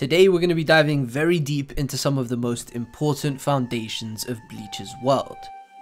Today we're going to be diving very deep into some of the most important foundations of Bleach's world.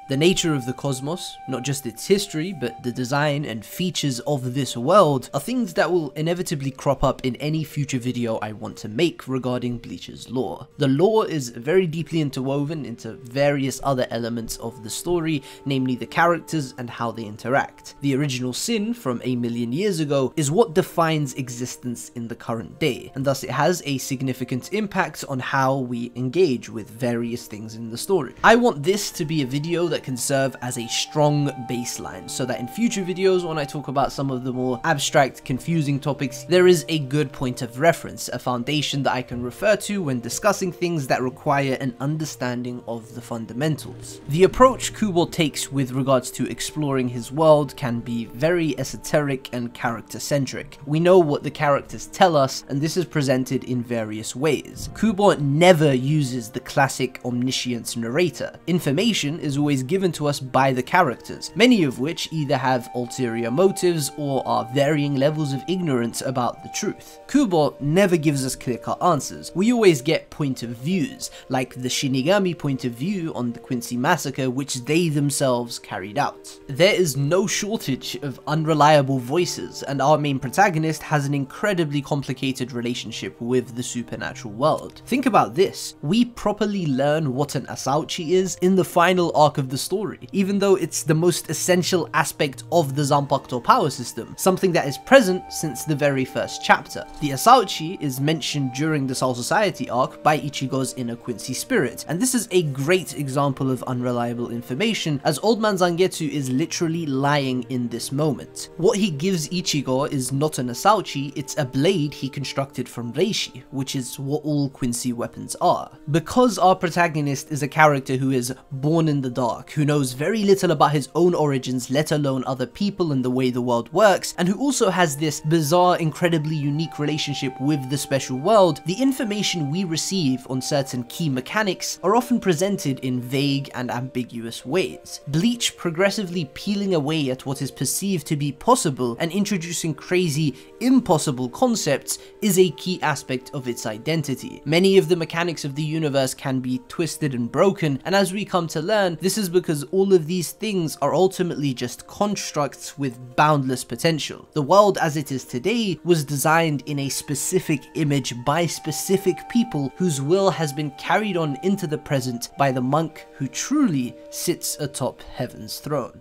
The nature of the cosmos, not just its history, but the design and features of this world are things that will inevitably crop up in any future video I want to make regarding Bleach's lore. The lore is very deeply interwoven into various other elements of the story, namely the characters and how they interact. The original sin from 1,000,000 years ago is what defines existence in the current day, and thus it has a significant impact on how we engage with various things in the story. I want this to be a video that can serve as a strong baseline so that in future videos when I talk about some of the more abstract, confusing topics, there is a good point of reference, a foundation that I can refer to when discussing things that require an understanding of the fundamentals. The approach Kubo takes with regards to exploring his world can be very esoteric and character-centric. We know what the characters tell us, and this is presented in various ways. Kubo never uses the classic omniscience narrator. Information is always given to us by the characters, many of which either have ulterior motives or are varying levels of ignorance about the truth. Kubo never gives us clear-cut answers. We always get point of views, like the Shinigami point of view on the Quincy massacre, which they themselves carried out. There is no shortage of unreliable voices, and our main protagonist has an incredibly complicated relationship with the supernatural world. Think about this. We properly learn what an Asauchi is in the final arc of the story, even though it's the most essential aspect of the Zanpakuto power system, something that is present since the very first chapter. The Asauchi is mentioned during the Soul Society arc by Ichigo's inner Quincy spirit, and this is a great example of unreliable information, as Old Man Zangetsu is literally lying in this moment. What he gives Ichigo is not an Asauchi, it's a blade he constructed from Reishi, which is what all Quincy weapons are. Because our protagonist is a character who is born in the dark, who knows very little about his own origins, let alone other people and the way the world works, and who also has this bizarre, incredibly unique relationship with the special world, the information we receive on certain key mechanics are often presented in vague and ambiguous ways. Bleach progressively peeling away at what is perceived to be possible and introducing crazy, impossible concepts is a key aspect of its identity. Many of the mechanics of the universe can be twisted and broken, and as we come to learn, this is because all of these things are ultimately just constructs with boundless potential. The world as it is today was designed in a specific image by specific people whose will has been carried on into the present by the monk who truly sits atop heaven's throne.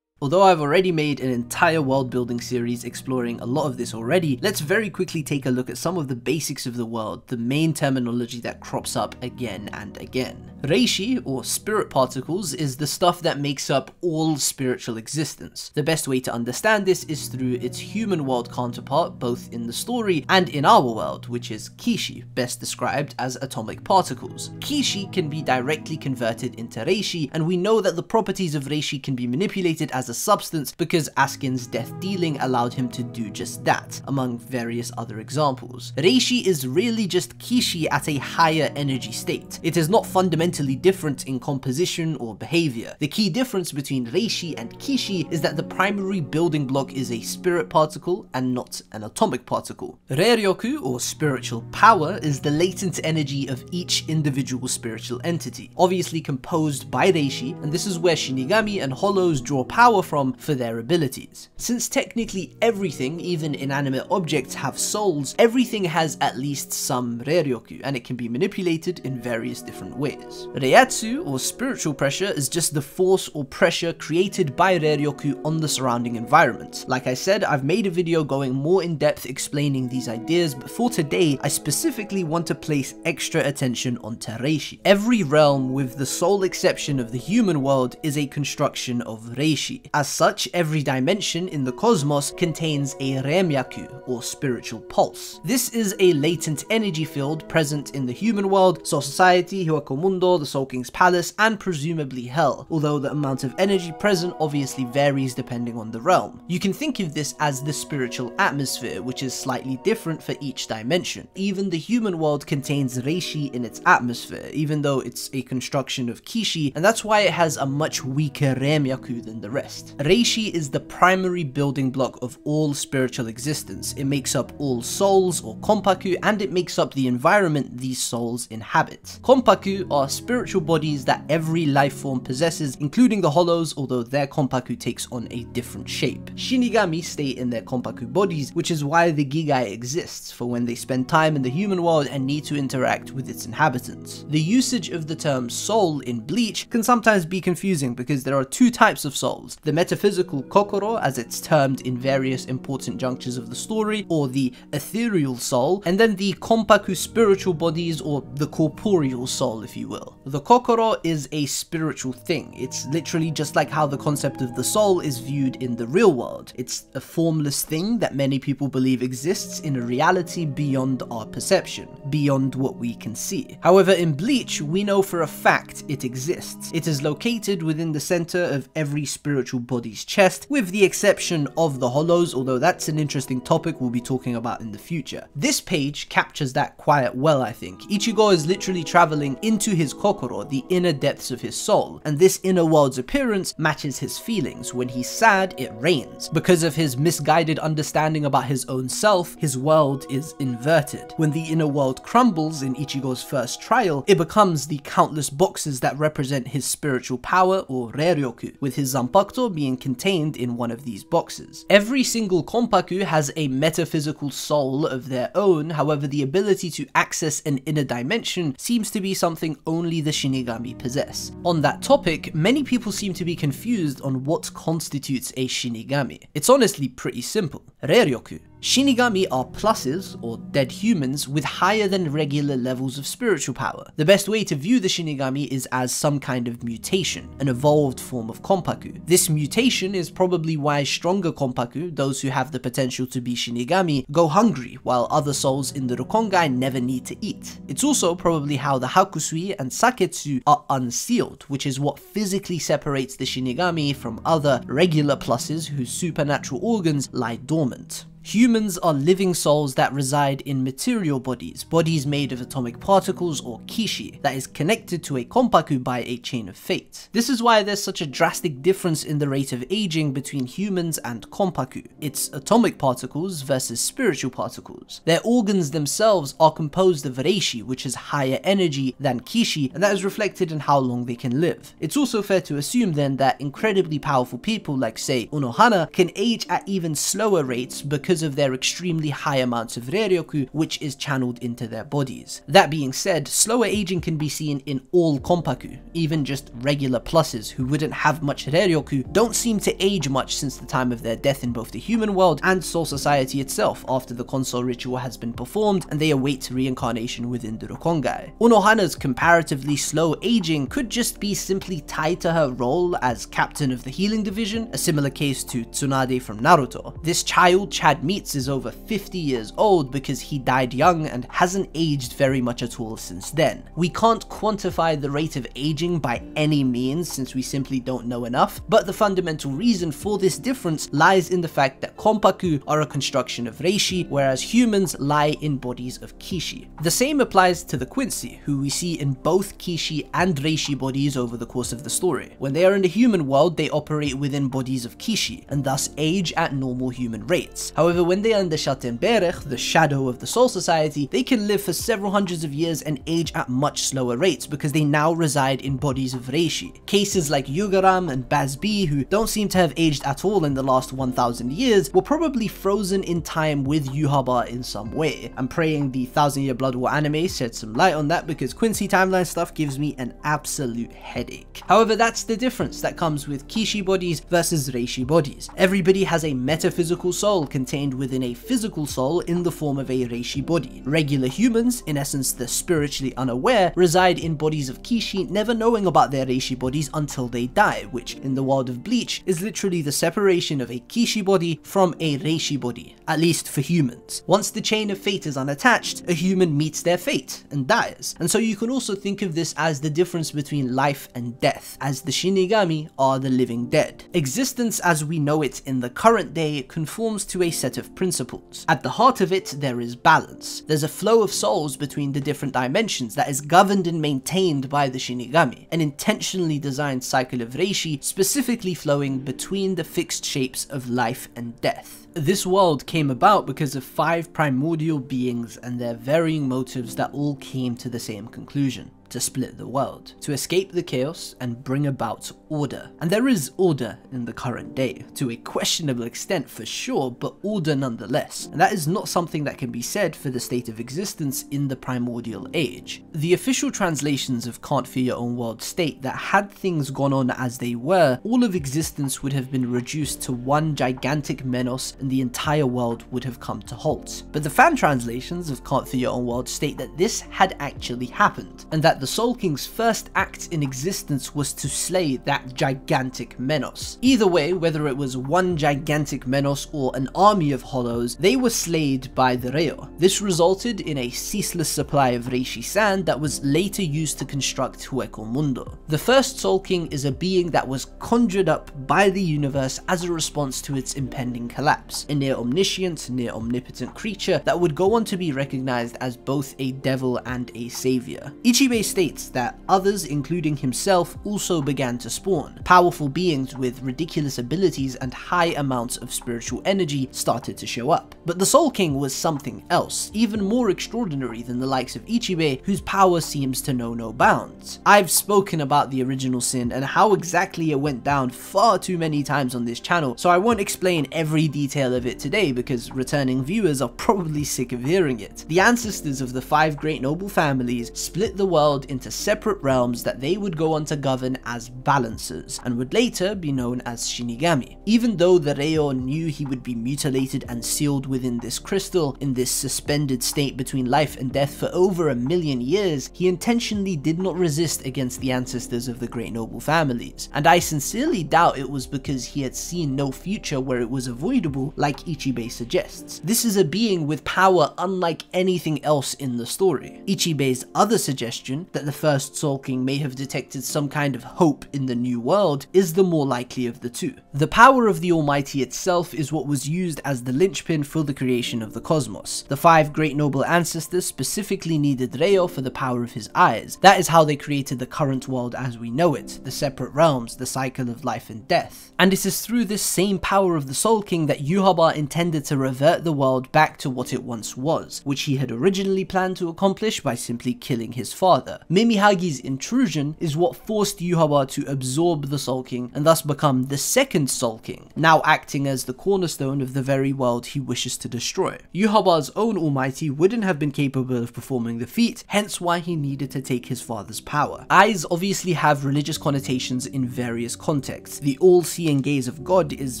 Although I've already made an entire world building series exploring a lot of this already, let's very quickly take a look at some of the basics of the world, the main terminology that crops up again and again. Reishi, or spirit particles, is the stuff that makes up all spiritual existence. The best way to understand this is through its human world counterpart, both in the story and in our world, which is Kishi, best described as atomic particles. Kishi can be directly converted into Reishi, and we know that the properties of Reishi can be manipulated as a substance because Askin's death dealing allowed him to do just that, among various other examples. Reishi is really just Kishi at a higher energy state. It is not fundamentally different in composition or behavior. The key difference between Reishi and Kishi is that the primary building block is a spirit particle and not an atomic particle. Reryoku, or spiritual power, is the latent energy of each individual spiritual entity, obviously composed by Reishi, and this is where Shinigami and Hollows draw power from for their abilities. Since technically everything, even inanimate objects, have souls, everything has at least some Reryoku, and it can be manipulated in various different ways. Reiatsu, or spiritual pressure, is just the force or pressure created by Reryoku on the surrounding environment. Like I said, I've made a video going more in depth explaining these ideas, but for today, I specifically want to place extra attention on Reishi. Every realm, with the sole exception of the human world, is a construction of Reishi. As such, every dimension in the cosmos contains a Remyaku, or spiritual pulse. This is a latent energy field present in the human world, Soul Society, Hueco Mundo, the Soul King's Palace, and presumably Hell, although the amount of energy present obviously varies depending on the realm. You can think of this as the spiritual atmosphere, which is slightly different for each dimension. Even the human world contains Reishi in its atmosphere, even though it's a construction of Kishi, and that's why it has a much weaker Remyaku than the rest. past. Reishi is the primary building block of all spiritual existence. It makes up all souls, or Kompaku, and it makes up the environment these souls inhabit. Kompaku are spiritual bodies that every life form possesses, including the Hollows, although their Kompaku takes on a different shape. Shinigami stay in their Kompaku bodies, which is why the Gigai exists, for when they spend time in the human world and need to interact with its inhabitants. The usage of the term soul in Bleach can sometimes be confusing because there are two types of souls: the metaphysical kokoro, as it's termed in various important junctures of the story, or the ethereal soul, and then the Kompaku spiritual bodies, or the corporeal soul, if you will. The kokoro is a spiritual thing. It's literally just like how the concept of the soul is viewed in the real world. It's a formless thing that many people believe exists in a reality beyond our perception, beyond what we can see. However, in Bleach, we know for a fact it exists. It is located within the center of every spiritual body's chest, with the exception of the Hollows, although that's an interesting topic we'll be talking about in the future. This page captures that quite well, I think. Ichigo is literally traveling into his kokoro, the inner depths of his soul, and this inner world's appearance matches his feelings. When he's sad, it rains. Because of his misguided understanding about his own self, his world is inverted. When the inner world crumbles in Ichigo's first trial, it becomes the countless boxes that represent his spiritual power, or Reryoku, with his Zanpakuto being contained in one of these boxes. Every single Kompaku has a metaphysical soul of their own, however the ability to access an inner dimension seems to be something only the Shinigami possess. On that topic, many people seem to be confused on what constitutes a Shinigami. It's honestly pretty simple. Reryoku. Shinigami are pluses, or dead humans, with higher than regular levels of spiritual power. The best way to view the Shinigami is as some kind of mutation, an evolved form of Kompaku. This mutation is probably why stronger Kompaku, those who have the potential to be Shinigami, go hungry, while other souls in the Rukongai never need to eat. It's also probably how the Hakusui and Saketsu are unsealed, which is what physically separates the Shinigami from other regular pluses whose supernatural organs lie dormant. Humans are living souls that reside in material bodies, bodies made of atomic particles, or Kishi, that is connected to a Kompaku by a chain of fate. This is why there's such a drastic difference in the rate of aging between humans and Kompaku. It's atomic particles versus spiritual particles. Their organs themselves are composed of Reishi, which is higher energy than Kishi, and that is reflected in how long they can live. It's also fair to assume then that incredibly powerful people like, say, Unohana can age at even slower rates because of their extremely high amounts of Reryoku, which is channeled into their bodies. That being said, slower aging can be seen in all Kompaku. Even just regular pluses who wouldn't have much Reryoku don't seem to age much since the time of their death in both the human world and Soul Society itself, after the console ritual has been performed and they await reincarnation within the Rukongai. Unohana's comparatively slow aging could just be simply tied to her role as captain of the healing division, a similar case to Tsunade from Naruto. This child, Chad meets, is over 50 years old because he died young and hasn't aged very much at all since then. We can't quantify the rate of aging by any means since we simply don't know enough, but the fundamental reason for this difference lies in the fact that Kompaku are a construction of Reishi, whereas humans lie in bodies of Kishi. The same applies to the Quincy, who we see in both Kishi and Reishi bodies over the course of the story. When they are in the human world, they operate within bodies of Kishi, and thus age at normal human rates. However, when they are in the Schattenberg, the shadow of the Soul Society, they can live for several hundreds of years and age at much slower rates because they now reside in bodies of Reishi. Cases like Yugaram and Bazbi, who don't seem to have aged at all in the last 1,000 years, were probably frozen in time with Yhwach in some way. I'm praying the 1,000-Year Blood War anime shed some light on that because Quincy timeline stuff gives me an absolute headache. However, that's the difference that comes with Kishi bodies versus Reishi bodies. Everybody has a metaphysical soul contained within a physical soul in the form of a Reishi body. Regular humans, in essence the spiritually unaware, reside in bodies of Kishi, never knowing about their Reishi bodies until they die, which in the world of Bleach is literally the separation of a Kishi body from a Reishi body, at least for humans. Once the chain of fate is unattached, a human meets their fate and dies. And so you can also think of this as the difference between life and death, as the Shinigami are the living dead. Existence as we know it in the current day conforms to a set set of principles. At the heart of it, there is balance. There's a flow of souls between the different dimensions that is governed and maintained by the Shinigami, an intentionally designed cycle of Reishi specifically flowing between the fixed shapes of life and death. This world came about because of 5 primordial beings and their varying motives that all came to the same conclusion: to split the world, to escape the chaos and bring about order. And there is order in the current day, to a questionable extent for sure, but order nonetheless. And that is not something that can be said for the state of existence in the primordial age. The official translations of Can't Fear Your Own World state that had things gone on as they were, all of existence would have been reduced to one gigantic menace and the entire world would have come to halt. But the fan translations of Can't Fear Your Own World state that this had actually happened, and that the Soul King's first act in existence was to slay that gigantic menace. Either way, whether it was one gigantic menace or an army of Hollows, they were slayed by the Reo. This resulted in a ceaseless supply of Reishi sand that was later used to construct Hueco Mundo. The first Soul King is a being that was conjured up by the universe as a response to its impending collapse, a near-omniscient, near-omnipotent creature that would go on to be recognized as both a devil and a savior. Ichibe states that others, including himself, also began to spawn. Powerful beings with ridiculous abilities and high amounts of spiritual energy started to show up. But the Soul King was something else, even more extraordinary than the likes of Ichibe, whose power seems to know no bounds. I've spoken about the original sin and how exactly it went down far too many times on this channel, so I won't explain every detail of it today because returning viewers are probably sick of hearing it. The ancestors of the 5 great noble families split the world into separate realms that they would go on to govern as balancers, and would later be known as Shinigami. Even though the Reo knew he would be mutilated and sealed within this crystal, in this suspended state between life and death for over 1 million years, he intentionally did not resist against the ancestors of the great noble families, and I sincerely doubt it was because he had seen no future where it was avoidable like Ichibe suggests. This is a being with power unlike anything else in the story. Ichibe's other suggestion, that the first Soul King may have detected some kind of hope in the new world, is the more likely of the two. The power of the Almighty itself is what was used as the linchpin for the creation of the cosmos. The 5 great noble ancestors specifically needed Reo for the power of his eyes. That is how they created the current world as we know it, the separate realms, the cycle of life and death. And it is through this same power of the Soul King that Yhwach intended to revert the world back to what it once was, which he had originally planned to accomplish by simply killing his father. Mimihagi's intrusion is what forced Yhwach to absorb the Soul King and thus become the second Soul King, now acting as the cornerstone of the very world he wishes to destroy. Yhwach's own Almighty wouldn't have been capable of performing the feat, hence why he needed to take his father's power. Eyes obviously have religious connotations in various contexts. The all-seeing gaze of God is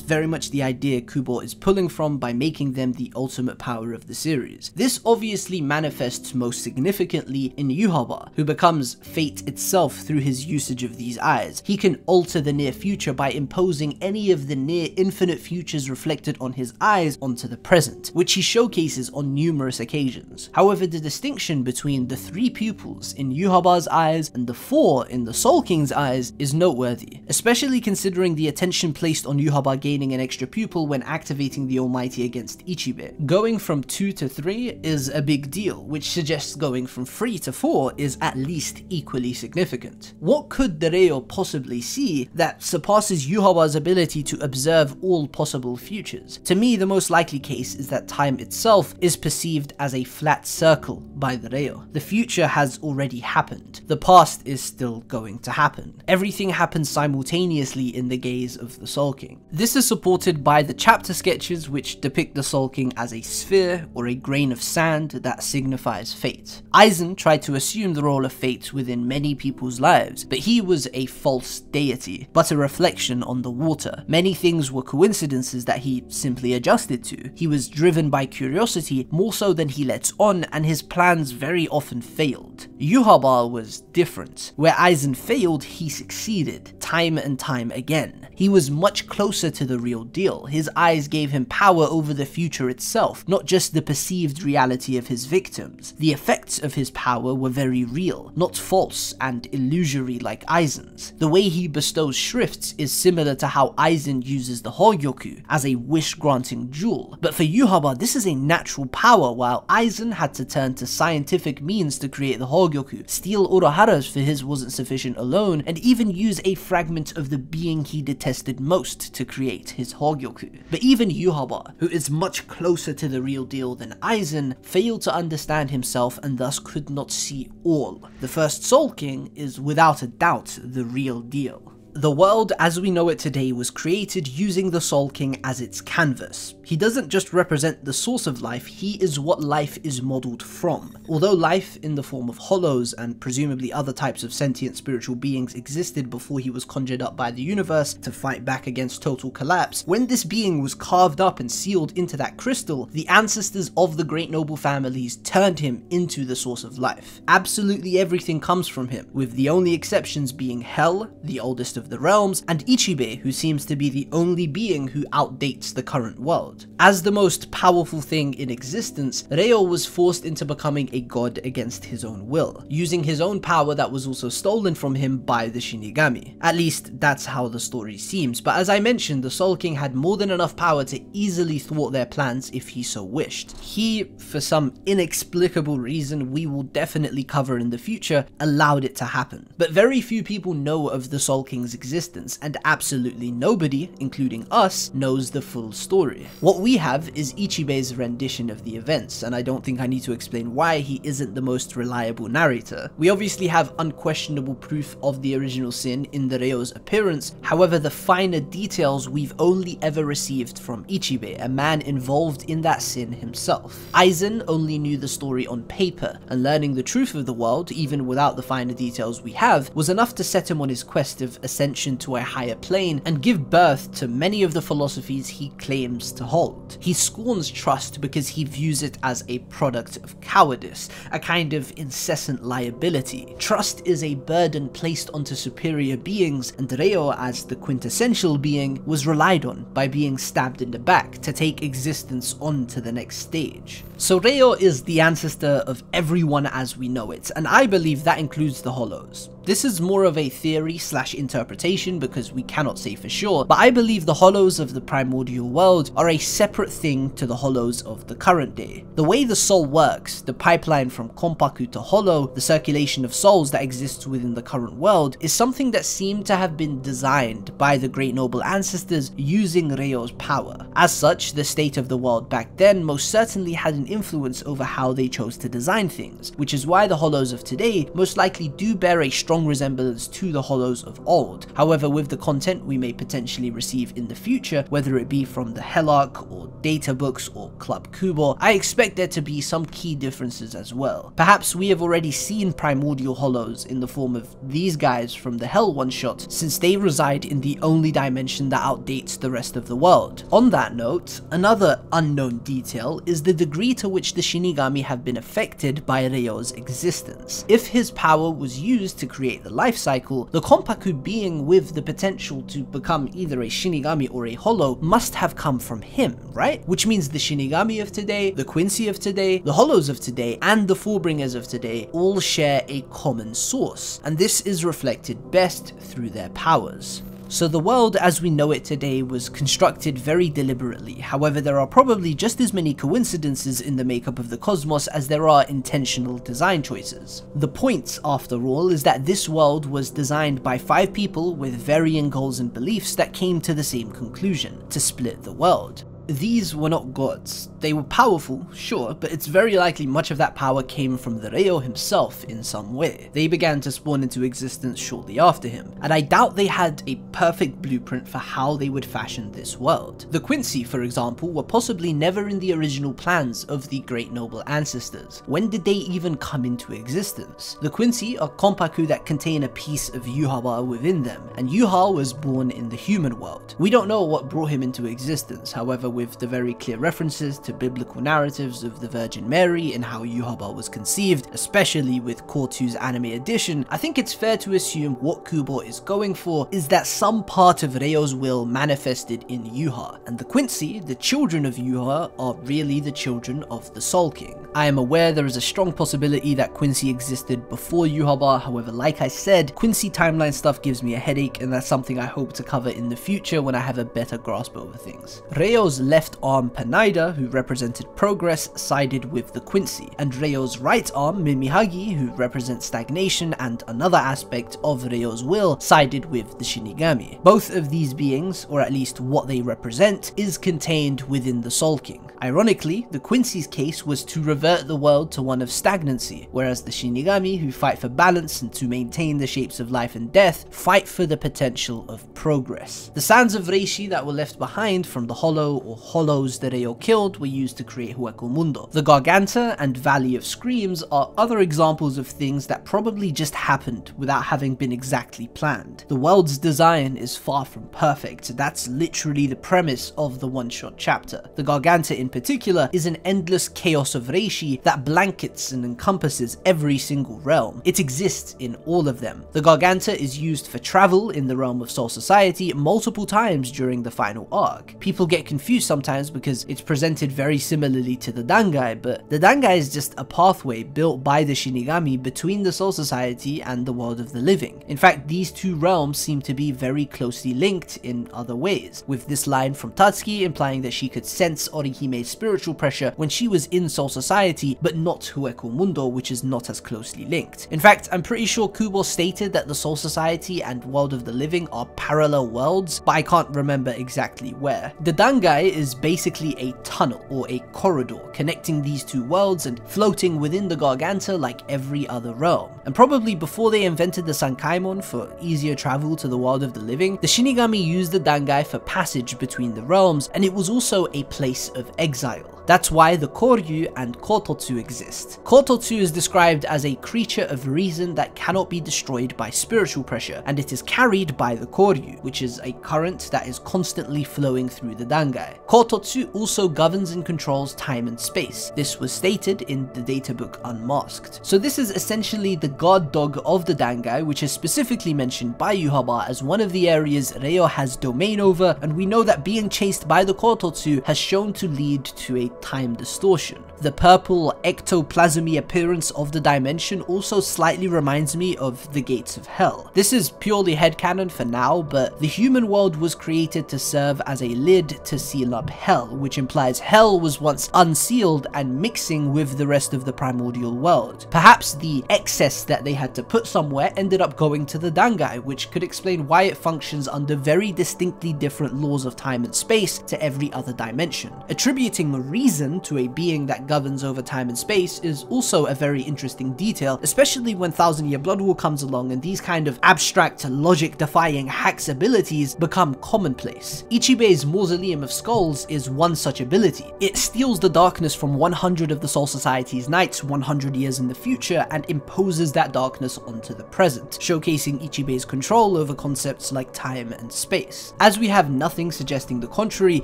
very much the idea Kubo is pulling from by making them the ultimate power of the series. This obviously manifests most significantly in Yhwach, who becomes fate itself through his usage of these eyes. He can alter the near future by imposing any of the near infinite futures reflected on his eyes onto the present, which he showcases on numerous occasions. However, the distinction between the 3 pupils in Yhwach's eyes and the 4 in the Soul King's eyes is noteworthy, especially considering the attention placed on Yhwach gaining an extra pupil when activating the Almighty against Ichibe. Going from 2 to 3 is a big deal, which suggests going from 3 to 4 is at least equally significant. What could the Reo possibly see that surpasses Yhwach's ability to observe all possible futures? To me, the most likely case is that time itself is perceived as a flat circle by the Reo. The future has already happened. The past is still going to happen. Everything happens simultaneously in the gaze of the Soul King. This is supported by the chapter sketches, which depict the Soul King as a sphere or a grain of sand that signifies fate. Aizen tried to assume the role of fate within many people's lives, but he was a false deity, but a reflection on the water. Many things were coincidences that he simply adjusted to. He was driven by curiosity more so than he lets on, and his plans very often failed. Yhwach was different. Where Aizen failed, he succeeded, time and time again. He was much closer to the real deal. His eyes gave him power over the future itself, not just the perceived reality of his victims. The effects of his power were very real real, not false and illusory like Aizen's. The way he bestows shrifts is similar to how Aizen uses the Hogyoku as a wish-granting jewel, but for Yhwach this is a natural power, while Aizen had to turn to scientific means to create the Hogyoku, steal Urahara's for his wasn't sufficient alone, and even use a fragment of the being he detested most to create his Hogyoku. But even Yhwach, who is much closer to the real deal than Aizen, failed to understand himself and thus could not see all. The first Soul King is without a doubt the real deal. The world as we know it today was created using the Soul King as its canvas. He doesn't just represent the source of life, he is what life is modelled from. Although life in the form of Hollows and presumably other types of sentient spiritual beings existed before he was conjured up by the universe to fight back against total collapse, when this being was carved up and sealed into that crystal, the ancestors of the great noble families turned him into the source of life. Absolutely everything comes from him, with the only exceptions being Hell, the oldest of the realms, and Ichibe, who seems to be the only being who outdates the current world. As the most powerful thing in existence, Ryo was forced into becoming a god against his own will, using his own power that was also stolen from him by the Shinigami. At least that's how the story seems, but as I mentioned, the Soul King had more than enough power to easily thwart their plans if he so wished. He, for some inexplicable reason we will definitely cover in the future, allowed it to happen. But very few people know of the Soul King's existence, and absolutely nobody, including us, knows the full story. What we have is Ichibe's rendition of the events, and I don't think I need to explain why he isn't the most reliable narrator. We obviously have unquestionable proof of the original sin in the Ryo's appearance, however the finer details we've only ever received from Ichibe, a man involved in that sin himself. Aizen only knew the story on paper, and learning the truth of the world, even without the finer details we have, was enough to set him on his quest of ascension to a higher plane and give birth to many of the philosophies he claims to hold. He scorns trust because he views it as a product of cowardice, a kind of incessant liability. Trust is a burden placed onto superior beings, and Ryo, as the quintessential being, was relied on by being stabbed in the back to take existence on to the next stage. So Ryo is the ancestor of everyone as we know it, and I believe that includes the Hollows. This is more of a theory slash interpretation because we cannot say for sure, but I believe the Hollows of the primordial world are a separate thing to the Hollows of the current day. The way the soul works, the pipeline from Kompaku to Hollow, the circulation of souls that exists within the current world, is something that seemed to have been designed by the great noble ancestors using Ryo's power. As such, the state of the world back then most certainly had an influence over how they chose to design things, which is why the Hollows of today most likely do bear a strong resemblance to the Hollows of old. However, with the content we may potentially receive in the future, whether it be from the Yhwach or data books or Club Kubo, I expect there to be some key differences as well. Perhaps we have already seen primordial Hollows in the form of these guys from the Hell one-shot, since they reside in the only dimension that outdates the rest of the world. On that note, another unknown detail is the degree to which the Shinigami have been affected by Ryo's existence. If his power was used to create the life cycle, the Kompaku being with the potential to become either a Shinigami or a Hollow must have come from him, right? Which means the Shinigami of today, the Quincy of today, the Hollows of today, and the Fullbringers of today all share a common source, and this is reflected best through their powers. So the world as we know it today was constructed very deliberately, however there are probably just as many coincidences in the makeup of the cosmos as there are intentional design choices. The point, after all, is that this world was designed by 5 people with varying goals and beliefs that came to the same conclusion: to split the world. These were not gods. They were powerful, sure, but it's very likely much of that power came from the Ryo himself in some way. They began to spawn into existence shortly after him, and I doubt they had a perfect blueprint for how they would fashion this world. The Quincy, for example, were possibly never in the original plans of the great noble ancestors. When did they even come into existence? The Quincy are Kompaku that contain a piece of Yhwach within them, and Yhwach was born in the human world. We don't know what brought him into existence, however, with the very clear references to biblical narratives of the Virgin Mary and how Yhwach was conceived, especially with KOTOTSU's anime edition, I think it's fair to assume what Kubo is going for is that some part of Reio's will manifested in Yhwach, and the Quincy, the children of Yhwach, are really the children of the Soul King. I am aware there is a strong possibility that Quincy existed before Yhwach, however, like I said, Quincy timeline stuff gives me a headache, and that's something I hope to cover in the future when I have a better grasp over things. Reio's left arm Panaida, who represented progress, sided with the Quincy, and Reio's right arm Mimihagi, who represents stagnation and another aspect of Reio's will, sided with the Shinigami. Both of these beings, or at least what they represent, is contained within the Soul King. Ironically, the Quincy's case was to revert the world to one of stagnancy, whereas the Shinigami, who fight for balance and to maintain the shapes of life and death, fight for the potential of progress. The sands of Reishi that were left behind from the Hollow or Hollows that Reio killed were used to create Hueco Mundo. The Garganta and Valley of Screams are other examples of things that probably just happened without having been exactly planned. The world's design is far from perfect, that's literally the premise of the one-shot chapter. The Garganta in particular is an endless chaos of Reishi that blankets and encompasses every single realm. It exists in all of them. The Garganta is used for travel in the realm of Soul Society multiple times during the final arc. People get confused sometimes because it's presented very similarly to the Dangai, but the Dangai is just a pathway built by the Shinigami between the Soul Society and the world of the living. In fact, these two realms seem to be very closely linked in other ways, with this line from Tatsuki implying that she could sense Orihime's spiritual pressure when she was in Soul Society, but not Hueco Mundo, which is not as closely linked. In fact, I'm pretty sure Kubo stated that the Soul Society and World of the Living are parallel worlds, but I can't remember exactly where. The Dangai is basically a tunnel or a corridor connecting these two worlds and floating within the Garganta like every other realm. And probably before they invented the Sankaimon for easier travel to the World of the Living, the Shinigami used the Dangai for passage between the realms, and it was also a place of exile. That's why the Koryu and Kōtotsu exist. Kōtotsu is described as a creature of reason that cannot be destroyed by spiritual pressure, and it is carried by the Koryu, which is a current that is constantly flowing through the Dangai. Kōtotsu also governs and controls time and space. This was stated in the data book Unmasked. So this is essentially the guard dog of the Dangai, which is specifically mentioned by Yhwach as one of the areas Reio has domain over, and we know that being chased by the Kōtotsu has shown to lead to a time distortion. The purple ectoplasmy appearance of the dimension also slightly reminds me of the gates of hell. This is purely headcanon for now, but the human world was created to serve as a lid to seal up hell, which implies hell was once unsealed and mixing with the rest of the primordial world. Perhaps the excess that they had to put somewhere ended up going to the Dangai, which could explain why it functions under very distinctly different laws of time and space to every other dimension. Attributing reason to a being that governs over time and space is also a very interesting detail, especially when Thousand Year Blood War comes along and these kind of abstract, logic-defying hacks abilities become commonplace. Ichibe's Mausoleum of Skulls is one such ability. It steals the darkness from 100 of the Soul Society's knights 100 years in the future and imposes that darkness onto the present, showcasing Ichibe's control over concepts like time and space. As we have nothing suggesting the contrary,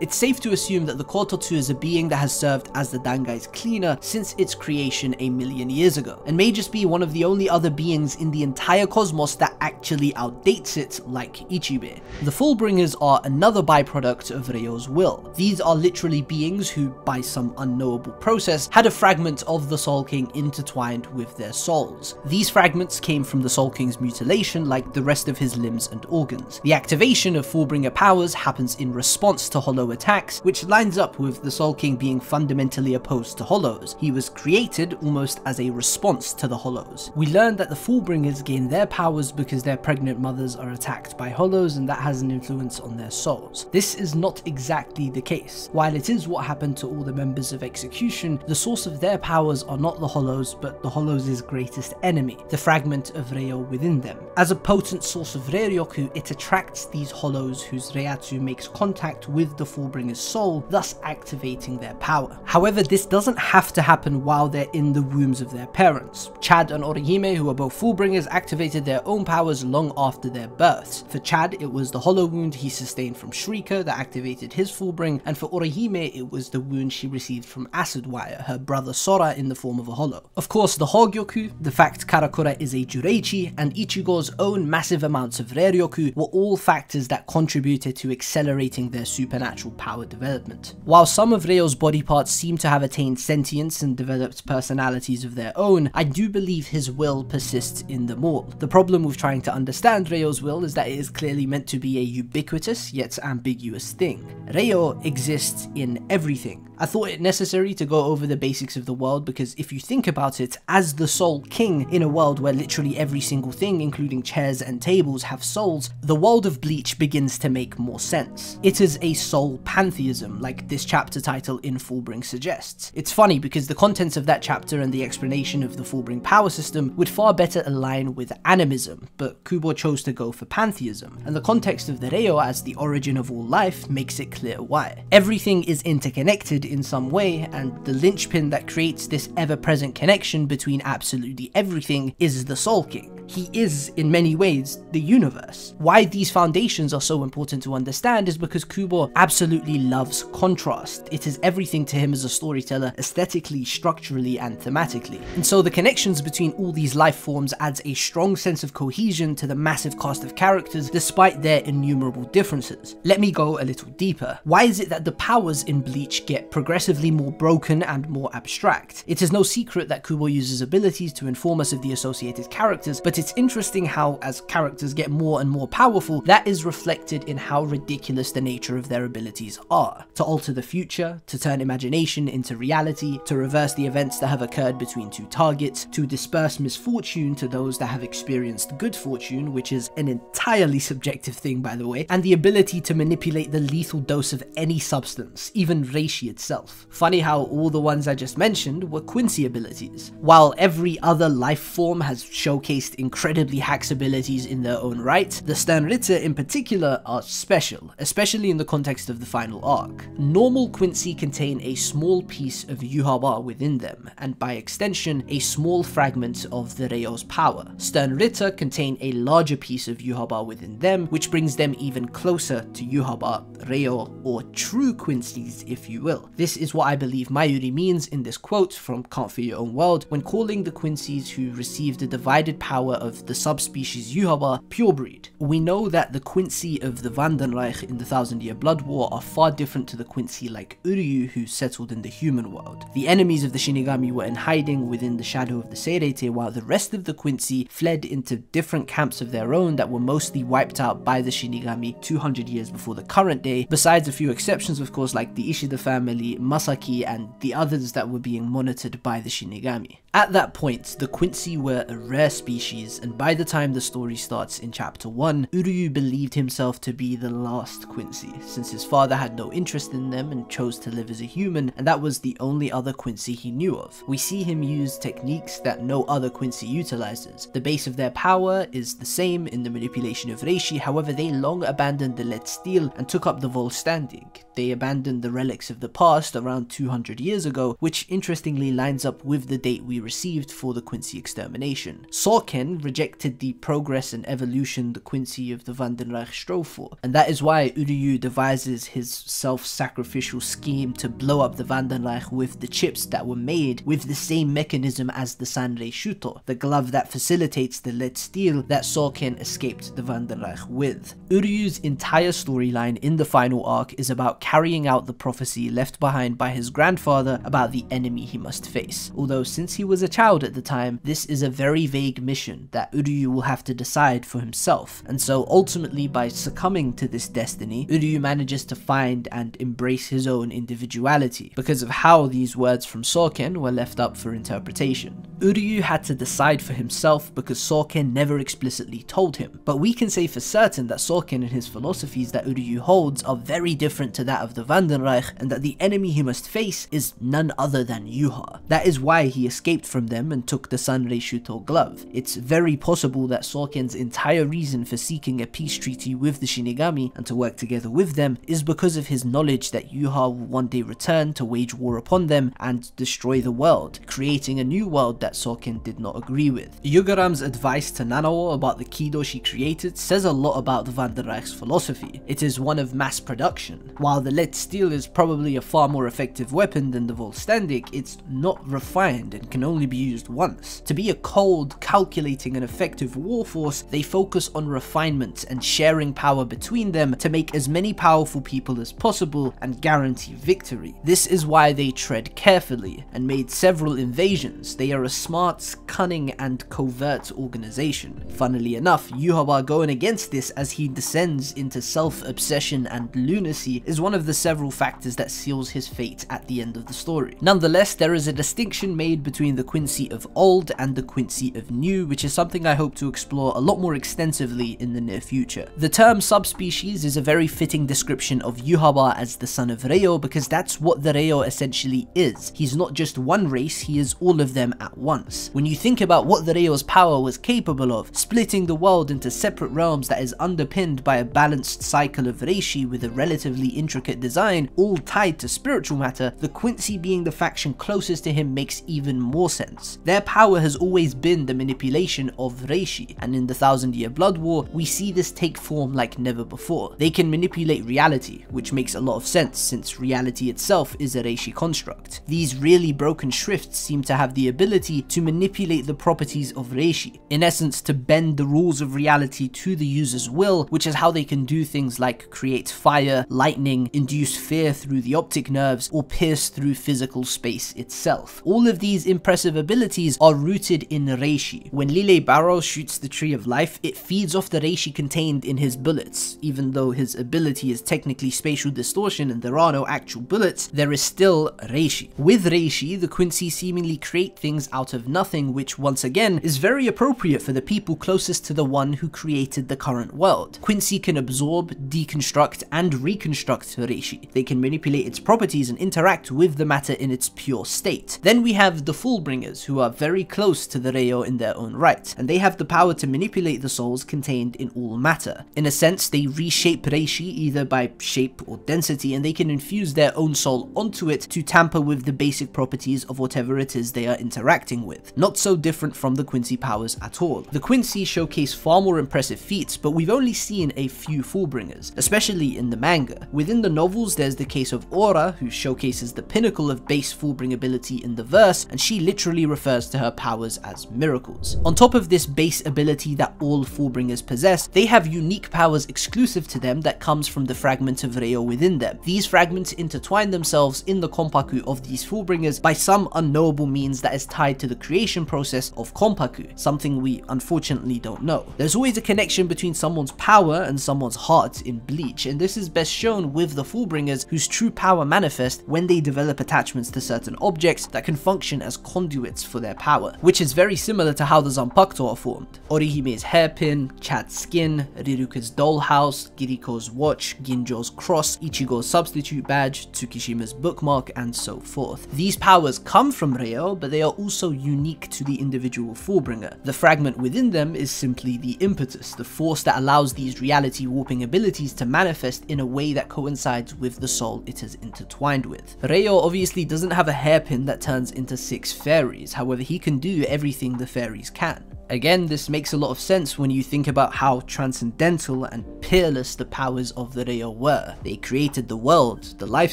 it's safe to assume that the Kōtotsu is a being that has served as the Dangai's cleaner since its creation a million years ago, and may just be one of the only other beings in the entire cosmos that actually outdates it, like Ichibe. The Fullbringers are another byproduct of Reio's will. These are literally beings who, by some unknowable process, had a fragment of the Soul King intertwined with their souls. These fragments came from the Soul King's mutilation, like the rest of his limbs and organs. The activation of Fullbringer powers happens in response to Hollow attacks, which lines up with the Soul King being fundamentally opposed to Hollows. He was created almost as a response to the Hollows. We learned that the Fullbringers gain their powers because their pregnant mothers are attacked by Hollows, and that has an influence on their souls. This is not exactly the case. While it is what happened to all the members of Execution, the source of their powers are not the Hollows, but the Hollows' greatest enemy, the fragment of Reio within them. As a potent source of Reryoku, it attracts these Hollows whose Reiatsu makes contact with the Fullbringer's soul, thus activating their power. However, this doesn't doesn't have to happen while they're in the wombs of their parents. Chad and Orihime, who are both Fullbringers, activated their own powers long after their births. For Chad, it was the hollow wound he sustained from Shrieker that activated his Fullbring, and for Orihime, it was the wound she received from Acid Wire, her brother Sora in the form of a hollow. Of course, the Hogyoku, the fact Karakura is a Jureichi, and Ichigo's own massive amounts of Reryoku were all factors that contributed to accelerating their supernatural power development. While some of Reo's body parts seem to have attained sentience and developed personalities of their own, I do believe his will persists in them all. The problem with trying to understand Reo's will is that it is clearly meant to be a ubiquitous yet ambiguous thing. Reryo exists in everything. I thought it necessary to go over the basics of the world because if you think about it, as the Soul King, in a world where literally every single thing, including chairs and tables, have souls, the world of Bleach begins to make more sense. It is a soul pantheism, like this chapter title in Fullbring suggests. It's funny because the contents of that chapter and the explanation of the Fullbring power system would far better align with animism, but Kubo chose to go for pantheism, and the context of the Reryo as the origin of all life makes it clear why. Everything is interconnected in some way, and the linchpin that creates this ever-present connection between absolutely everything is the Soul King. He is, in many ways, the universe. Why these foundations are so important to understand is because Kubo absolutely loves contrast. It is everything to him as a storyteller, aesthetically, structurally, and thematically. And so the connections between all these life forms adds a strong sense of cohesion to the massive cast of characters despite their innumerable differences. Let me go a little deeper. Why is it that the powers in Bleach get progressively more broken and more abstract? It is no secret that Kubo uses abilities to inform us of the associated characters, but it's interesting how, as characters get more and more powerful, that is reflected in how ridiculous the nature of their abilities are. To alter the future, to turn imagination into reality, to reverse the events that have occurred between two targets, to disperse misfortune to those that have experienced good fortune, which is an entirely subjective thing, by the way, and the ability to manipulate the lethal dose of any substance, even Reishi itself. Funny how all the ones I just mentioned were Quincy abilities. While every other life form has showcased incredibly hacks abilities in their own right, the Sternritter in particular are special, especially in the context of the final arc. Normal Quincy contain a small piece of Yhwach within them, and by extension, a small fragment of the Reryo's power. Sternritter contain a larger piece of Yhwach within them, which brings them even closer to Yhwach, Reryo, or true Quincy's, if you will. This is what I believe Mayuri means in this quote from Can't Fear Your Own World when calling the Quincy's who received the divided power of the subspecies Yhwach pure breed. We know that the Quincy of the Wandenreich in the Thousand-Year Blood War are far different to the Quincy like Uryu who settled in the human world. The enemies of the Shinigami were in hiding within the shadow of the Seirete, while the rest of the Quincy fled into different camps of their own that were mostly wiped out by the Shinigami 200 years before the current day, besides a few exceptions of course like the Ishida family, Masaki, and the others that were being monitored by the Shinigami. At that point, the Quincy were a rare species, and by the time the story starts in chapter 1, Uryu believed himself to be the last Quincy, since his father had no interest in them and chose to live as a human, and that was the only other Quincy he knew of. We see him use techniques that no other Quincy utilizes. The base of their power is the same in the manipulation of Reishi, however they long abandoned the Let Steel and took up the Volstandig. They abandoned the relics of the past around 200 years ago, which interestingly lines up with the date we received for the Quincy extermination. Sōken rejected the progress and evolution the Quincy of the Wandenreich strove for, and that is why Uryu devises his self-sacrificial scheme to blow up the Wandenreich with the chips that were made with the same mechanism as the Sanrei Shuto, the glove that facilitates the lead steel that Sōken escaped the Wandenreich with. Uryu's entire storyline in the final arc is about carrying out the prophecy left behind by his grandfather about the enemy he must face, although since he was a child at the time, this is a very vague mission that Uryu will have to decide for himself, and so ultimately by succumbing to this destiny, Uryu manages to find and embrace his own individuality, because of how these words from Sōken were left up for interpretation. Uryu had to decide for himself because Sōken never explicitly told him, but we can say for certain that Sōken and his philosophies that Uryu holds are very different to that of the Wandenreich, and that the enemy he must face is none other than Yhwach. That is why he escaped from them and took the Sanreishuto glove. It's very possible that Sōken's entire reason for seeking a peace treaty with the Shinigami and to work together with them is because of his knowledge that Yhwach will one day return to wage war upon them and destroy the world, creating a new world that Sōken did not agree with. Yugaram's advice to Nanao about the Kido she created says a lot about the Wandenreich's philosophy. It is one of mass production. While the lead steel is probably a far more effective weapon than the Volstandik, it's not refined and can only be used once. To be a cold, calculating and effective war force, they focus on refinement and sharing power between them to make as many powerful people as possible and guarantee victory. This is why they tread carefully and made several invasions. They are a smart, cunning and covert organization. Funnily enough, Yhwach going against this as he descends into self-obsession and lunacy is one of the several factors that seals his fate at the end of the story. Nonetheless, there is a distinction made between the Quincy of old and the Quincy of new, which is something I hope to explore a lot more extensively in the near future. The term subspecies is a very fitting description of Yhwach as the son of Reyo, because that's what the Reyo essentially is. He's not just one race, he is all of them at once. When you think about what the Reyo's power was capable of, splitting the world into separate realms that is underpinned by a balanced cycle of Reishi with a relatively intricate design, all tied to spiritual matter, the Quincy being the faction closest to him makes even more sense. Their power has always been the manipulation of Reishi, and in the Thousand Year Blood War, we see this take form like never before. They can manipulate reality, which makes a lot of sense since reality itself is a Reishi construct. These really broken shrifts seem to have the ability to manipulate the properties of Reishi, in essence to bend the rules of reality to the user's will, which is how they can do things like create fire, lightning, induce fear through the optic nerves, or pierce through physical space itself. All of these impressive abilities are rooted in Reishi. When Lile Barrow shoots the Tree of Life, it feeds off the Reishi contained in his bullets. Even though his ability is technically spatial distortion and there are no actual bullets, there is still Reishi. With Reishi, the Quincy seemingly create things out of nothing, which once again is very appropriate for the people closest to the one who created the current world. Quincy can absorb, deconstruct, and reconstruct Reishi. They can manipulate its properties and interact with the matter in its pure state. Then we have the Fullbringers, who are very close to the Reyo in their own right, and they have the power to manipulate the souls contained in all matter. In a sense, they reshape Reishi either by shape or density, and they can infuse their own soul onto it to tamper with the basic properties of whatever it is they are interacting with. Not so different from the Quincy powers at all. The Quincy showcase far more impressive feats, but we've only seen a few Fullbringers, especially in the manga. Within the novels, there's the case of Ora, who showcases the pinnacle of base Fullbring ability in the verse, and she literally refers to her powers as miracles. On top of this base ability that all Fullbringers possess, they have unique powers exclusive to them that comes from the fragment of Reyo within them. These fragments intertwine themselves in the Kompaku of these Fullbringers by some unknowable means that is tied to the creation process of Kompaku, something we unfortunately don't know. There's always a connection between someone's power and someone's heart in Bleach, and this is best shown with the Fullbringers, whose true power manifests when they develop attachments to certain objects that can function as conduits for their power, which is very similar to how the Zanpakuto are formed. Orihime's hairpin, Chad's skin, Riruka's dollhouse, Kiriko's watch, Ginjo's cross, Ichigo's substitute badge, Tsukishima's bookmark, and so forth. These powers come from Reyo, but they are also unique to the individual Fullbringer. The fragment within them is simply the impetus, the force that allows these reality warping abilities to manifest in a way that coincides with the soul it is intertwined with. Reyo obviously doesn't have a hairpin that turns into 6 fairies, however he can do everything the fairies can. Again, this makes a lot of sense when you think about how transcendental and peerless the powers of the Reyo were. They created the world, the life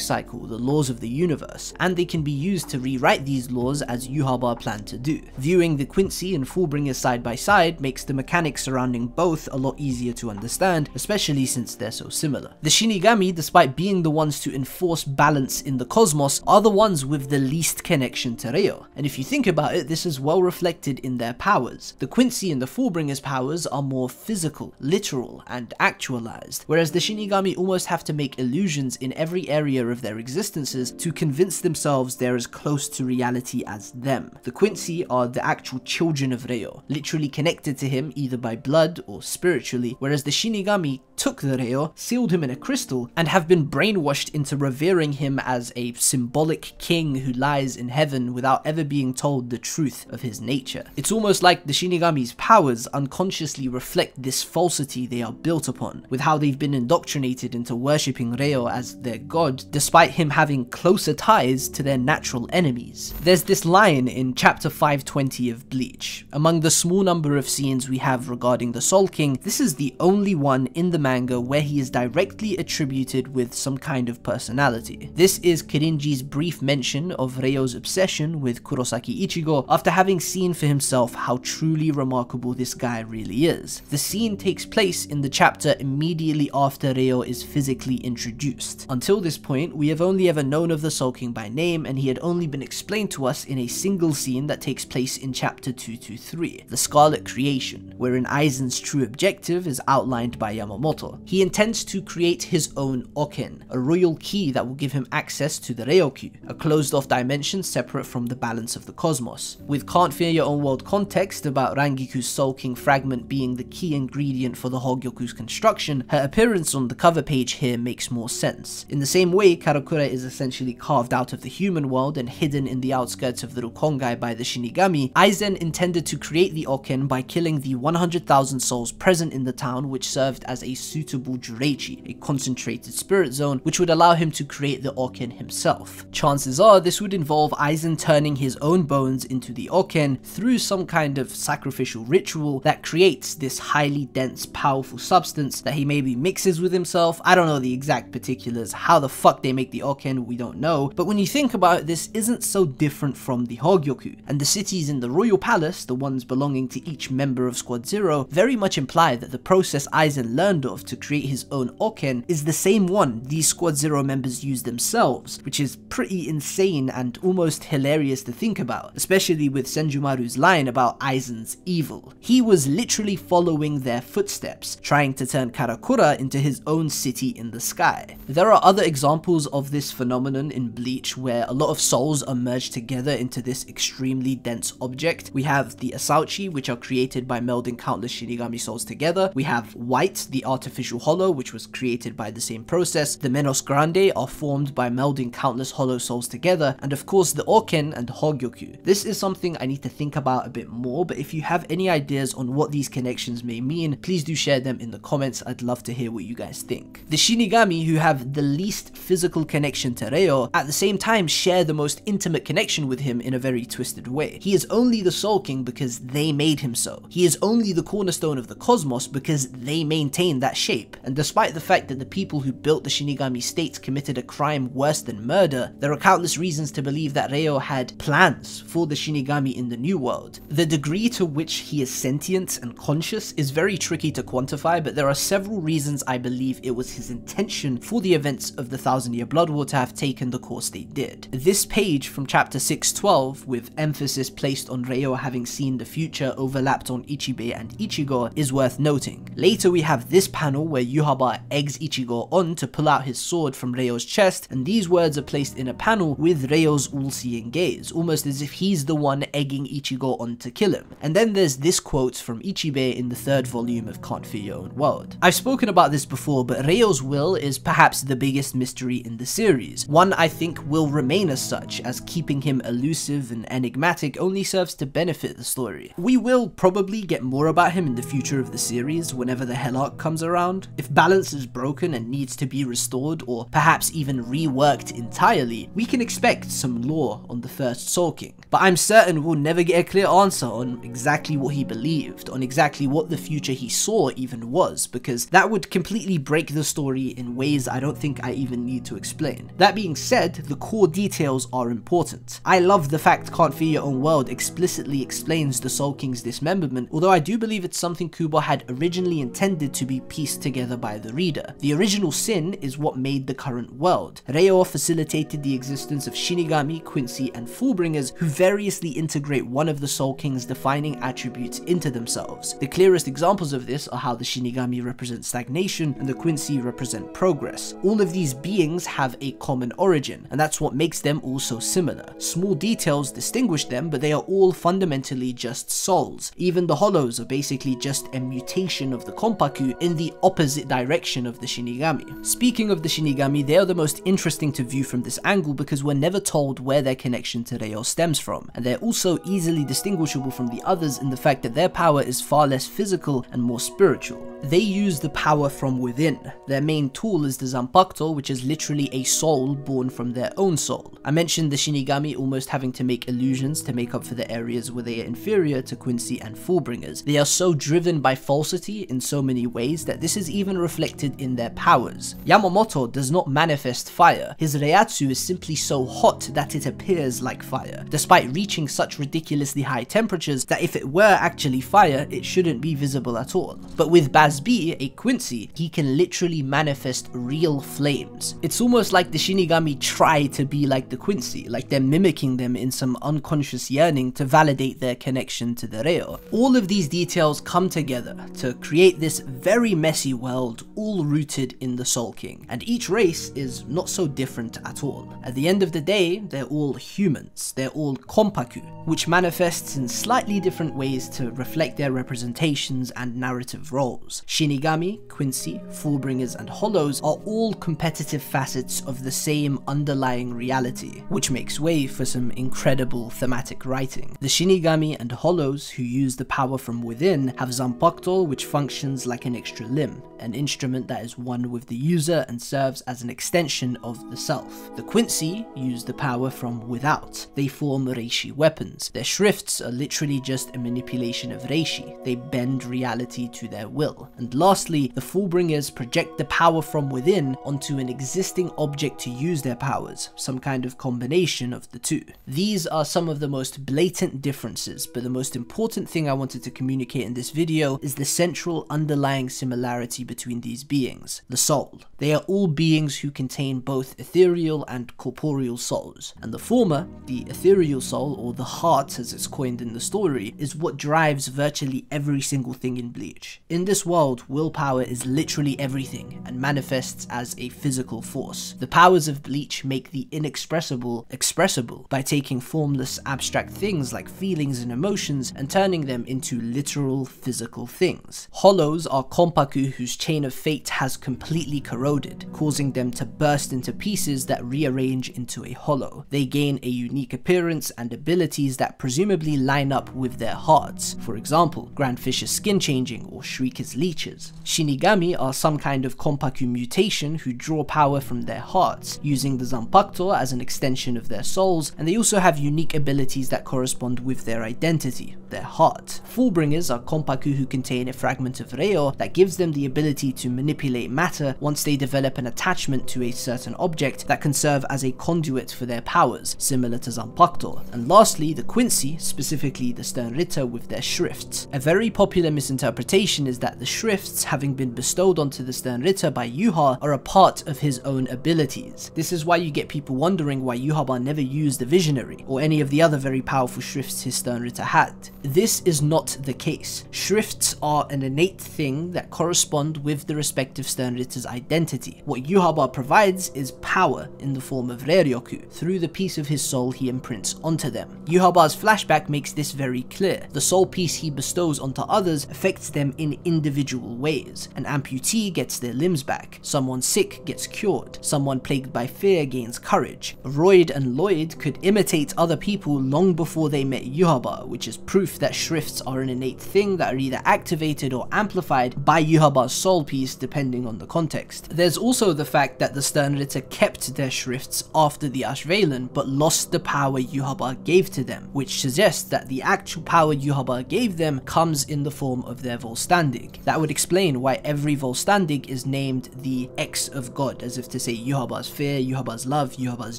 cycle, the laws of the universe, and they can be used to rewrite these laws as Yhwach planned to do. Viewing the Quincy and Fullbringer side by side makes the mechanics surrounding both a lot easier to understand, especially since they're so similar. The Shinigami, despite being the ones to enforce balance in the cosmos, are the ones with the least connection to Reyo, and if you think about it, this is well reflected in their powers. The Quincy and the Fullbringers' powers are more physical, literal, and actualized, whereas the Shinigami almost have to make illusions in every area of their existences to convince themselves they're as close to reality as them. The Quincy are the actual children of Ryo, literally connected to him either by blood or spiritually, whereas the Shinigami took the Ryo, sealed him in a crystal, and have been brainwashed into revering him as a symbolic king who lies in heaven without ever being told the truth of his nature. It's almost like the Shinigami's powers unconsciously reflect this falsity they are built upon, with how they've been indoctrinated into worshipping Ryo as their god, despite him having closer ties to their natural enemies. There's this line in chapter 520 of Bleach. Among the small number of scenes we have regarding the Soul King, this is the only one in the manga where he is directly attributed with some kind of personality. This is Kirinji's brief mention of Ryo's obsession with Kurosaki Ichigo after having seen for himself how truly remarkable this guy really is. The scene takes place in the chapter immediately after Ryo is physically introduced. Until this point, we have only ever known of the Soul King by name, and he had only been explained to us in a single scene that takes place in chapter 223, the Scarlet Creation, wherein Aizen's true objective is outlined by Yamamoto. He intends to create his own Oken, a royal key that will give him access to the Reryoku, a closed-off dimension separate from the balance of the cosmos. With Can't Fear Your Own World context about Rangiku's Soul King fragment being the key ingredient for the Hogyoku's construction, her appearance on the cover page here makes more sense. In the same way, Karakura is essentially carved out of the human world and hidden in the outskirts of the Rukongai by the Shinigami, Aizen intended to create the Oken by killing the 100,000 souls present in the town, which served as a suitable Jureichi, a concentrated spirit zone, which would allow him to create the Oken himself. Chances are this would involve Aizen turning his own bones into the Oken through some kind of sacrificial ritual that creates this highly dense, powerful substance that he maybe mixes with himself. I don't know the exact particulars, how the fuck they make the Oken, we don't know, but when you think about it, this isn't so different from the Hogyoku, and the cities in the royal palace, the ones belonging to each member of Squad Zero, very much imply that the process Aizen learned of to create his own Oken is the same one these Squad Zero members use themselves, which is pretty insane and almost hilarious to think about, especially with Senjumaru's line about Aizen's evil. He was literally following their footsteps, trying to turn Karakura into his own city in the sky. There are other examples of this phenomenon in Bleach where a lot of souls are merged together into this extremely dense object. We have the Asauchi, which are created by melding countless Shinigami souls together. We have White, the artificial hollow, which was created by the same process. The Menos Grande are formed by melding countless hollow souls together, and of course the Oken and Hogyoku. This is something I need to think about a bit more, but if you have any ideas on what these connections may mean, please do share them in the comments. I'd love to hear what you guys think. The Shinigami, who have the least physical connection to Ryo, at the same time share the most intimate connection with him in a very twisted way. He is only the Soul King because they made him so. He is only the cornerstone of the cosmos because they maintain that shape, and despite the fact that the people who built the Shinigami states committed a crime worse than murder, there are countless reasons to believe that Ryo had plans for the Shinigami in the New World. The degree to which he is sentient and conscious is very tricky to quantify, but there are several reasons I believe it was his intention for the events of the Thousand Year Blood War to have taken the course they did. This page from chapter 612, with emphasis placed on Ryo having seen the future overlapped on Ichibe and Ichigo, is worth noting. Later we have this panel where Yhwach eggs Ichigo on to pull out his sword from Ryo's chest, and these words are placed in a panel with Ryo's all-seeing gaze, almost as if he's the one egging Ichigo on to kill him. And then there's this quote from Ichibe in the third volume of Can't Fear Your Own World. I've spoken about this before, but Ryo's will is perhaps the biggest mystery in the series, one I think will remain as such, as keeping him elusive and enigmatic only serves to benefit the story. We will probably get more about him in the future of the series whenever the Hellarch comes around. If balance is broken and needs to be restored, or perhaps even reworked entirely, we can expect some lore on the first Soul King. But I'm certain we'll never get a clear answer on exactly what he believed, on exactly what the future he saw even was, because that would completely break the story in ways I don't think I even need need to explain. That being said, the core details are important. I love the fact Can't Fear Your Own World explicitly explains the Soul King's dismemberment, although I do believe it's something Kubo had originally intended to be pieced together by the reader. The original sin is what made the current world. Ryo facilitated the existence of Shinigami, Quincy, and Fullbringers, who variously integrate one of the Soul King's defining attributes into themselves. The clearest examples of this are how the Shinigami represent stagnation and the Quincy represent progress. All of these beings have a common origin, and that's what makes them all so similar. Small details distinguish them, but they are all fundamentally just souls. Even the Hollows are basically just a mutation of the Kompaku in the opposite direction of the Shinigami. Speaking of the Shinigami, they are the most interesting to view from this angle because we're never told where their connection to Ryo stems from, and they're also easily distinguishable from the others in the fact that their power is far less physical and more spiritual. They use the power from within. Their main tool is the Zanpakuto, which is literally a soul born from their own soul. I mentioned the Shinigami almost having to make illusions to make up for the areas where they are inferior to Quincy and Fullbringers. They are so driven by falsity in so many ways that this is even reflected in their powers. Yamamoto does not manifest fire. His Reiatsu is simply so hot that it appears like fire, despite reaching such ridiculously high temperatures that if it were actually fire, it shouldn't be visible at all. But with Bazbi, a Quincy, he can literally manifest real flames. It's almost like the Shinigami try to be like the Quincy, like they're mimicking them in some unconscious yearning to validate their connection to the Ryo. All of these details come together to create this very messy world, all rooted in the Soul King, and each race is not so different at all. At the end of the day, they're all humans, they're all Kompaku, which manifests in slightly different ways to reflect their representations and narrative roles. Shinigami, Quincy, Fullbringers, and Hollows are all competitive facets of the same underlying reality, which makes way for some incredible thematic writing. The Shinigami and Hollows, who use the power from within, have Zanpakuto, which functions like an extra limb, an instrument that is one with the user and serves as an extension of the self. The Quincy use the power from without. They form Reishi weapons. Their shrifts are literally just a manipulation of Reishi. They bend reality to their will. And lastly, the Fullbringers project the power from within onto an existing object to use their powers, some kind of combination of the two. These are some of the most blatant differences, but the most important thing I wanted to communicate in this video is the central underlying similarity between these beings, the soul. They are all beings who contain both ethereal and corporeal souls, and the former, the ethereal soul, or the heart as it's coined in the story, is what drives virtually every single thing in Bleach. In this world, willpower is literally everything and manifests as a physical force. The powers of Bleach make the inexpressible expressible by taking formless abstract things like feelings and emotions and turning them into literal physical things. Hollows are Kompaku whose chain of fate has completely corroded, causing them to burst into pieces that rearrange into a hollow. They gain a unique appearance and abilities that presumably line up with their hearts. For example, Grand Fish's skin changing or Shrieker's leeches. Shinigami are some kind of Kompaku mutation who draw power from their hearts, using the Zanpakuto as an extension of their souls, and they also have unique abilities that correspond with their identity, their heart. Fullbringers are Kompaku who contain a fragment of Ryo that gives them the ability to manipulate matter once they develop an attachment to a certain object that can serve as a conduit for their powers, similar to Zanpakuto. And lastly, the Quincy, specifically the Sternritter with their shrifts. A very popular misinterpretation is that the shrifts, having been bestowed onto the Sternritter by Yhwach, are a part of his own abilities. This is why you get people wondering why Yhwach never used the Visionary, or any of the other very powerful shrifts his Sternritter had. This is not the case. Shrifts are an innate thing that correspond with the respective Sternritter's identity. What Yhwach provides is power in the form of Reryoku, through the piece of his soul he imprints onto them. Yhwach's flashback makes this very clear. The soul piece he bestows onto others affects them in individual ways. An amputee gets their limbs back, someone sick gets cured, someone plagued by fear gains courage. Royd and Lloyd could imitate other people long before they met Yhwach, which is proof that shrifts are an innate thing that are either activated or amplified by Yhwach's soul piece depending on the context. There's also the fact that the Sternritter kept their shrifts after the Ashvalen but lost the power Yhwach gave to them, which suggests that the actual power Yhwach gave them comes in the form of their Volstandig. That would explain why every Volstandig is named the X of God, as if to say Yhwach's fear, Yhwach's love, Yhwach's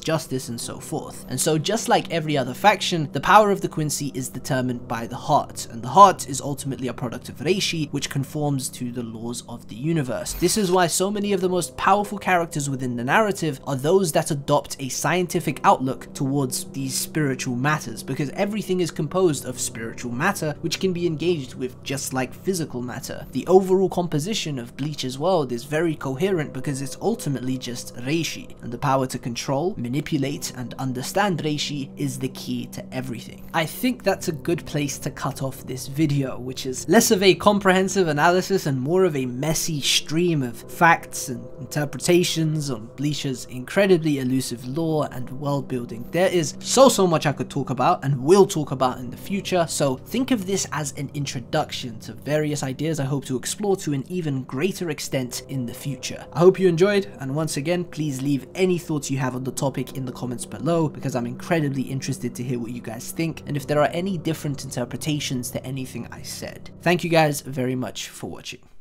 justice, and so forth. And so just like every other faction, the power of the Quincy is determined by the heart, and the heart is ultimately a product of Reishi, which conforms to the laws of the universe. This is why so many of the most powerful characters within the narrative are those that adopt a scientific outlook towards these spiritual matters, because everything is composed of spiritual matter, which can be engaged with just like physical matter. The overall composition of Bleach's world is very coherent because it's ultimately just Reishi, and the power to control, manipulate, and understand Reishi is the key to everything. I think that's a good place to cut off this video, which is less of a comprehensive analysis and more of a messy stream of facts and interpretations on Bleach's incredibly elusive lore and world building. There is so much I could talk about and will talk about in the future, so think of this as an introduction to various ideas I hope to explore to an even greater extent in the future. I hope you enjoyed, and once again, please leave any thoughts you have on the topic in the comments below, because I'm incredibly interested to hear what you guys think and if there are any different interpretations to anything I said. Thank you guys very much for watching.